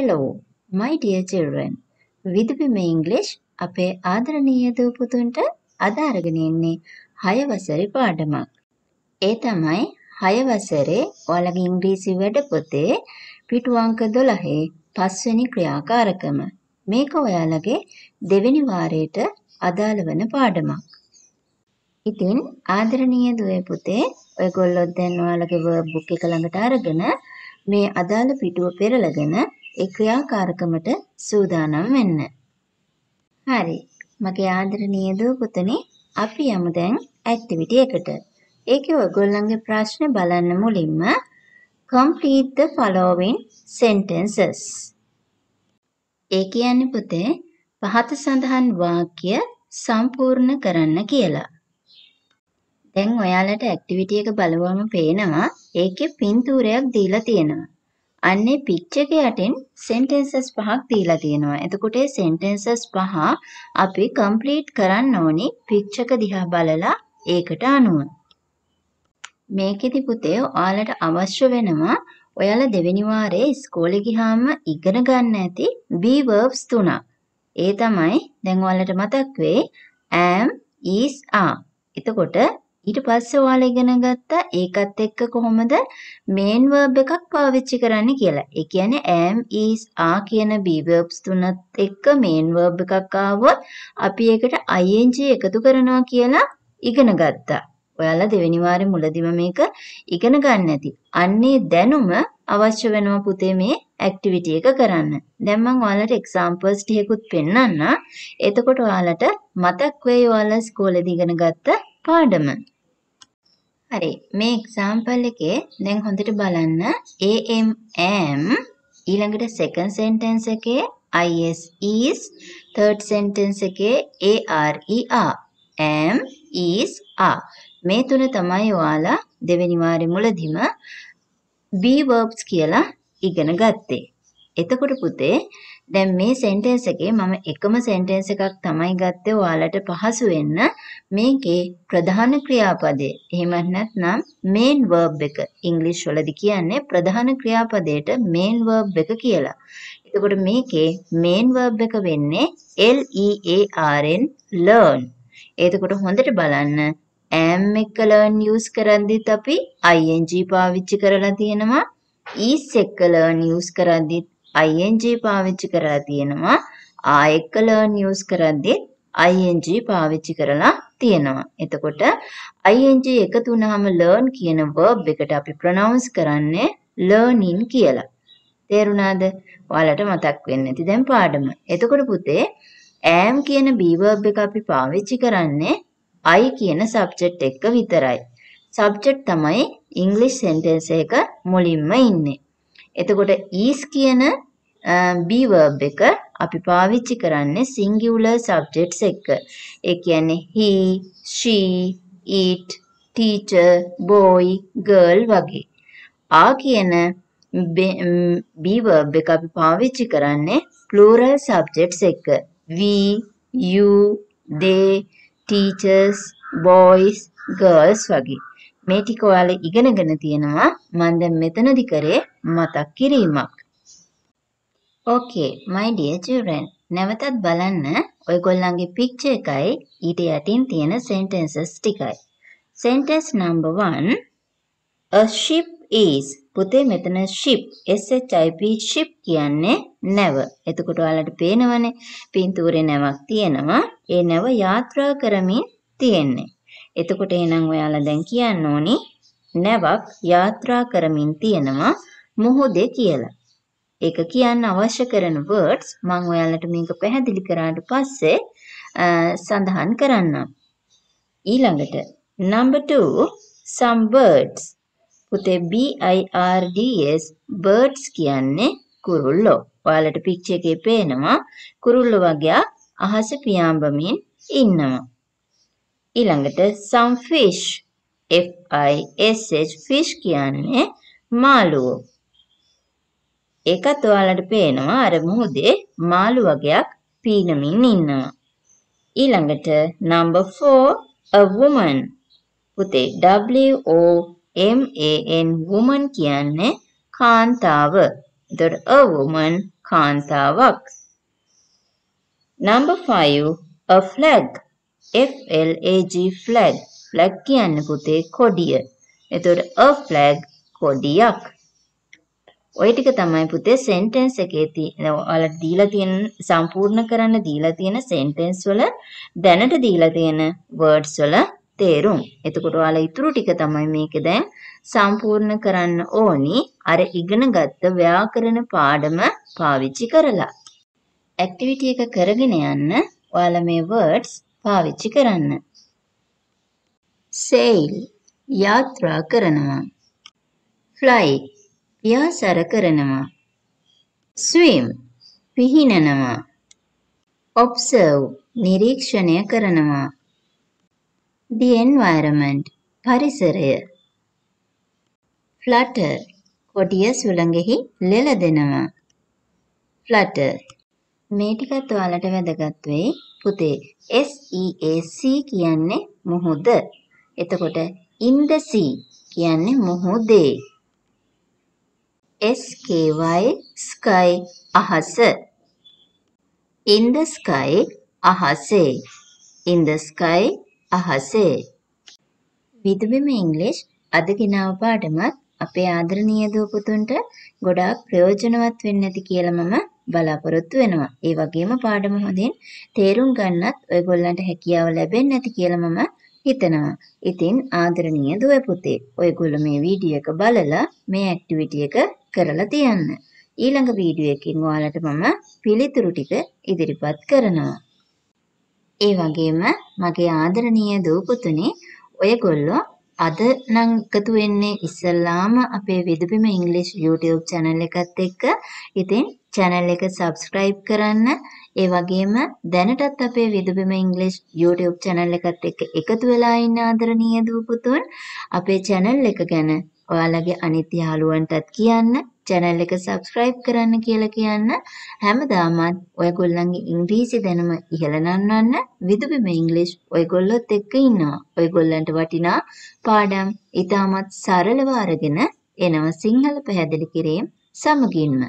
Hello, my dear children. Vidubima English, අපේ ආදරණීය දූපුතුන්ට අද අරගෙන ඉන්නේ 6 වසරේ පාඩමක්. ඒ තමයි 6 වසරේ ඔයාලගේ ඉංග්‍රීසි වැඩපොතේ පිටු අංක 12 5වෙනි ක්‍රියාකාරකම. මේක ඔයාලගේ දෙවෙනි වාරයට අදාළ වෙන පාඩමක්. ඉතින් ආදරණීය දූපුතේ ඔයගොල්ලෝ දැන් ඔයාලගේ verb book එක ළඟට අරගෙන මේ අදාළ පිටුව පෙරලගෙන ඒ ක්‍රියාකාරකමට සූදානම් වෙන්න. හරි. මගේ ආදරණීය දූපුතුනි, අපි යමු දැන් ඇක්ටිවිටි එකට. ඒකේ ඔයගොල්ලන්ගේ ප්‍රශ්න බලන්න මුලින්ම complete the following sentences. ඒ කියන්නේ පුතේ පහත සඳහන් වාක්‍ය සම්පූර්ණ කරන්න කියලා. දැන් ඔයාලට ඇක්ටිවිටි එක බලවම පේනවා ඒකේ පින්තූරයක් දීලා තියෙනවා. අන්නේ picture එක යටින් sentences පහක් දීලා තියෙනවා. එතකොට ඒ sentences පහ අපි complete කරන්න ඕනේ picture එක දිහා බලලා ඒකට අනුව. මේකෙදි පුතේ ඔයාලට අවශ්‍ය වෙනවා ඔයාලා දෙවෙනි වාරේ ඉස්කෝලේ ගියාම ඉගෙන ගන්න ඇති be verbs තුනක්. ඒ තමයි දැන් ඔයාලට මතක් වෙයි am, is, are. එතකොට ඊට පස්සේ ඔයාලා ඉගෙන ගත්තා ඒකත් එක්ක කොහොමද main verb එකක් පාවිච්චි කරන්න කියලා. ඒ කියන්නේ am, is, are කියන be verbs තුනත් එක්ක main verb එකක් ආවොත් අපි ඒකට ing එකතු කරනවා කියලා ඉගෙන ගත්තා. ඔයාලා දෙවෙනි වාරේ මුලදිම මේක ඉගෙන ගන්න ඇති. අන්නේ දැනුම අවශ්‍ය වෙනවා පුතේ මේ ඇක්ටිවිටි එක කරන්න. දැන් මම ඔයාලට examples ටිකකුත් පෙන්නන්න. එතකොට ඔයාලට මතක් වෙයි ඔයාලා ඉස්කෝලේදී ඉගෙන ගත්ත පාඩම. अरे मैं एग्जांपल लेके देंग होंदे බලන්න am am ඊළඟට second sentence එකේ is is third sentence එකේ are are am is are මේ තුන තමයි ඔයාලා දෙවෙනි වාරේ මුලදීම be verbs කියලා ඉගෙන ගත්තේ. එතකොට පුතේ දැන් මේ sentence එකේ මම එකම sentence එකක් තමයි ගත්තේ ඔයාලට පහසු වෙන්න මේකේ ප්‍රධාන ක්‍රියාපදේ. එහෙම නැත්නම් main verb එක. ඉංග්‍රීසි වලදී කියන්නේ ප්‍රධාන ක්‍රියාපදයට main verb එක කියලා. එතකොට මේකේ main verb එක වෙන්නේ L E A R N learn. එතකොට හොඳට බලන්න am එක learn use කරද්දිත් අපි ing පාවිච්චි කරලා තියෙනවා. is එක learn use කරද්දිත් ing පාවිච්චි කරලා තියෙනවා. are එක learn use කරද්දිත් ing පාවිච්චි කරලා තියෙනවා. එතකොට ing එකතු වුනහම learn කියන verb එකට අපි pronounce කරන්නේ learning කියලා. තේරුණාද? ඔයාලට මතක් වෙන්න ඇති දැන් පාඩම. එතකොට පුතේ am කියන be verb එක අපි පාවිච්චි කරන්නේ I කියන subject එක විතරයි. subject තමයි English sentence එක මුලින්ම ඉන්නේ. එතකොට is කියන be verb එක අපි පාවිච්චි කරන්නේ singular subjects එක. ඒ කියන්නේ he, she, it, teacher, boy, girl වගේ. ආ කියන be verb එක අපි පාවිච්චි කරන්නේ plural subjects එක. we, you, they, teachers, boys, girls වගේ. මේ ටික ඔයාලා ඉගෙනගෙන තියෙනවා. මම දැන් මෙතනදි කරේ මතක් කිරීමක්. Okay, my dear children. නැවතත් බලන්න ඔයගොල්ලන්ගේ picture එකයි ඊට යටින් තියෙන sentences ටිකයි. Sentence number 1. A ship is. පුතේ මෙතන ship S H I P ship කියන්නේ නැව. එතකොට ඔයාලට පේනවනේ පින්තූරේ නැවක් තියෙනවා. ඒ නැව යාත්‍රා කරමින් තියෙන්නේ. එතකොට එහෙනම් ඔයාලා දැන් කියන්න ඕනි නැවක් යාත්‍රා කරමින් තියෙනවා මොහොතේ කියලා. ඒක කියන්න අවශ්‍ය කරන words මම ඔයාලට මේක පැහැදිලි කරාට පස්සේ සඳහන් කරන්නම්. ඊළඟට number 2 some birds. පුතේ B I R D S birds කියන්නේ කුරුල්ලෝ. ඔයාලට picture එකේ පේනවා කුරුල්ලෝ වගේ අහසේ පියාඹමින් ඉන්නවා. ඊළඟට some fish F I S H fish කියන්නේ මාළුවෝ. ඒකත් ඔයාලට පේනවා අර මොහොතේ මාළු වර්ගයක් පීනමින් ඉන්නවා. ඊළඟට number 4 a woman. පුතේ W O M A N woman කියන්නේ කාන්තාව. ඒතකොට a woman Kansa works. Number 5, a flag. F-L-A-G flag. Flag kiyanne puthe kodiya. එතකොට a flag කොඩියක්. ඔය ටික තමයි පුතේ sentence එකේ තියෙන ඔයාලට දීලා තියෙන සම්පූර්ණ කරන්න දීලා තියෙන sentence වල දැනට දීලා තියෙන words වල තේරුම්. එතකොට ඔයාලා ඊටු ටික තමයි මේකේ දැන් සම්පූර්ණ කරන්න ඕනි අර ඉගෙනගත්ත ව්‍යාකරණ පාඩම පාවිච්චි කරලා. Activity එක කරගෙන යන්න ඔයාලා මේ words පාවිච්චි කරන්න. Sail यात्रा करना, फ्लाई पियासार करना, स्विम पिहिनना, ऑब्सर्व निरीक्षण करना, the environment परिसरय, फ्लटर कोटिया सुलंगेही लेला देना, फ्लटर මේටිකත් ඔයාලට වැදගත් වෙයි පුතේ SEAC කියන්නේ මොහොත එතකොට In the sea කියන්නේ මොහොතේ SKY sky අහස In the sky අහසේ In the sky අහසේ විදුබිම ඉංග්‍රීසි අද ගෙනාව පාඩමත් අපේ ආදරණීය දූ පුතුන්ට ගොඩාක් ප්‍රයෝජනවත් වෙන්න ඇති කියලා මම බලාපොරොත්තු වෙනවා. ඒ වගේම පාඩම හොඳින් තේරුම් ගන්නත් ඔයගොල්ලන්ට හැකියාව ලැබෙන්න ඇති කියලා මම හිතනවා. ඉතින් ආදරණීය දුවේ පුතේ ඔයගොල්ලෝ මේ වීඩියෝ එක බලලා මේ ඇක්ටිවිටි එක කරලා තියන්න. ඊළඟ වීඩියෝ එකකින් ඔයාලට මම පිළිතුරු ටික ඉදිරිපත් කරනවා. ඒ වගේම මගේ ආදරණීය දූ පුතුනේ ඔයගොල්ලෝ අද නම් එකතු වෙන්නේ ඉස්සලාම අපේ විදුබිම ඉංග්‍රීසි YouTube channel එකත් එක්ක. ඉතින් channel එක subscribe කරන්න. ඒ වගේම දැනටත් අපේ විදුබිම ඉංග්‍රීසි YouTube channel එකත් එක්ක එකතු වෙලා ඉන්න ආදරණීය දූ පුතුන් අපේ channel එක ගැන ඔයාලගේ අනිත් යාළුවන්ටත් කියන්න. channel එක subscribe කරන්න කියලා කියන්න. හැමදාමත් ඔයගොල්ලන්ගේ ඉංග්‍රීසි දැනුම ඉහළ නංවන්න විදුබිම ඉංග්‍රීසි ඔයගොල්ලොත් එක්ක ඉන්නවා. ඔයගොල්ලන්ට වටිනා පාඩම් ඉතාමත් සරලව අරගෙන එනවා සිංහල පැහැදිලි කිරීම සමගින්ම.